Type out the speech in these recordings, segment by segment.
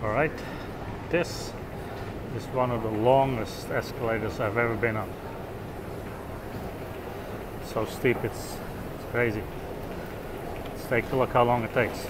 Alright, this is one of the longest escalators I've ever been on. It's so steep, it's crazy. Let's take a look how long it takes.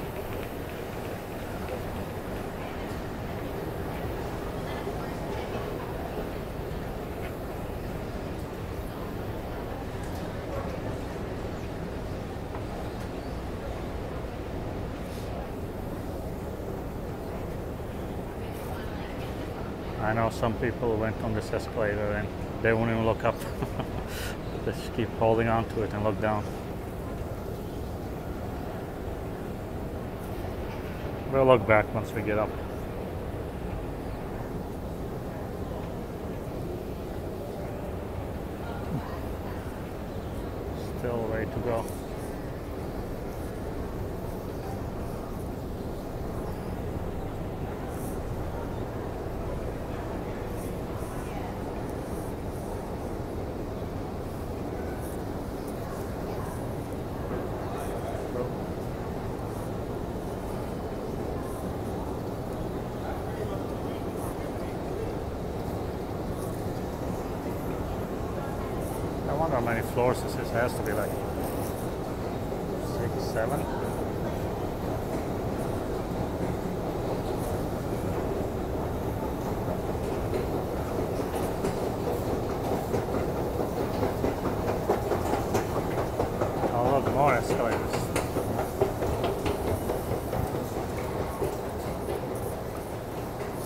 I know some people went on this escalator and they won't even look up. They just keep holding on to it and look down. We'll look back once we get up. Still a way to go. How many floors this is? It has to be like 6, 7. Oh look, more escalators.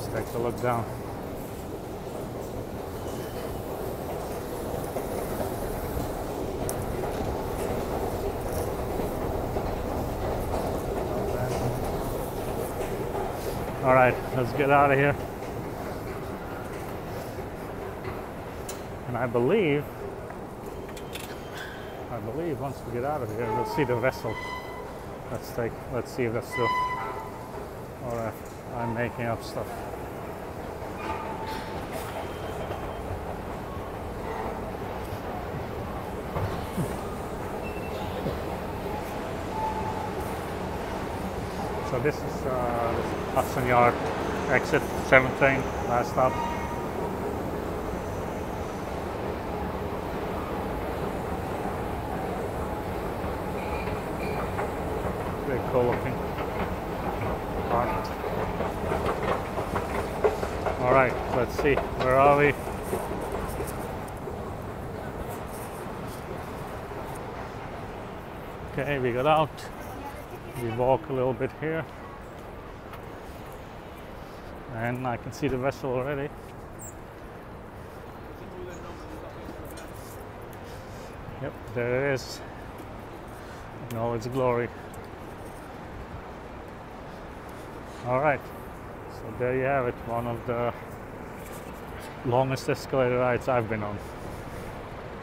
Let's take a look down. All right, let's get out of here. And I believe once we get out of here, we'll see the vessel. Let's see if that's true. All right, I'm making up stuff. So this is Hudson Yard exit, 7 train, last stop. Very cool looking park. All right, let's see, where are we? Okay, we got out. We walk a little bit here, and I can see the vessel already. Yep, there it is. In all its glory. All right, so there you have it. One of the longest escalator rides I've been on.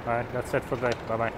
All right, that's it for today. Bye bye.